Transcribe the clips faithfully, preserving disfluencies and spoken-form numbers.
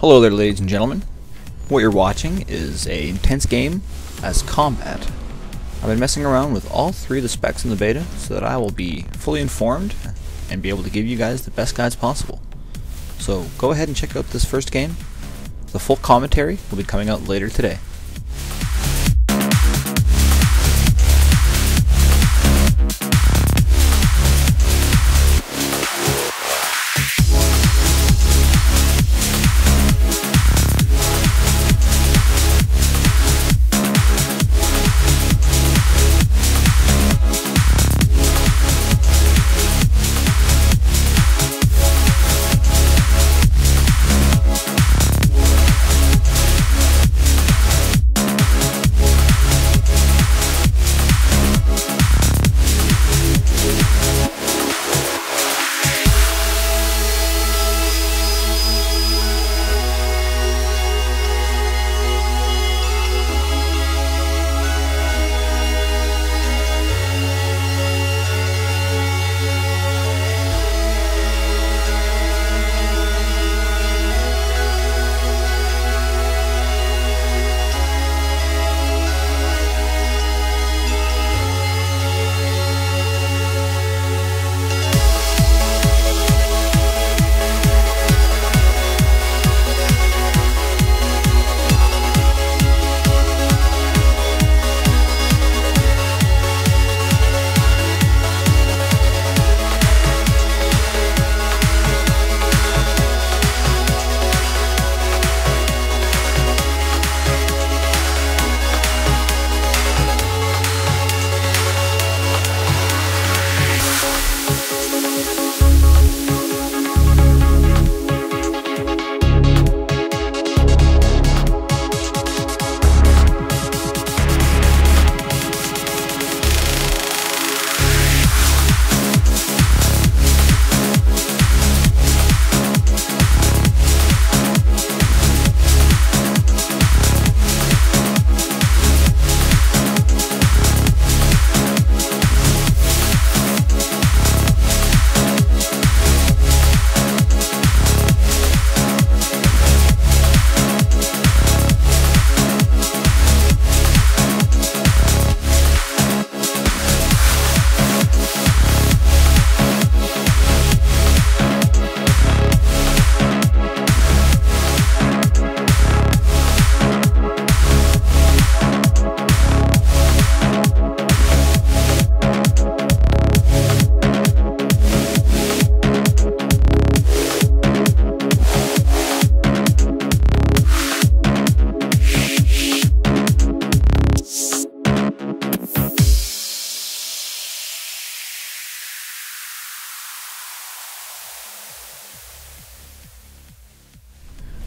Hello there, ladies and gentlemen. What you're watching is a intense game as combat. I've been messing around with all three of the specs in the beta so that I will be fully informed and be able to give you guys the best guides possible. So go ahead and check out this first game. The full commentary will be coming out later today.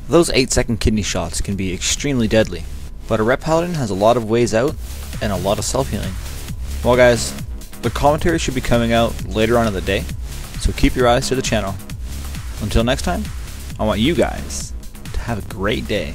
Those eight second kidney shots can be extremely deadly, but a rep paladin has a lot of ways out and a lot of self-healing. Well guys, the commentary should be coming out later on in the day, so keep your eyes to the channel. Until next time, I want you guys to have a great day.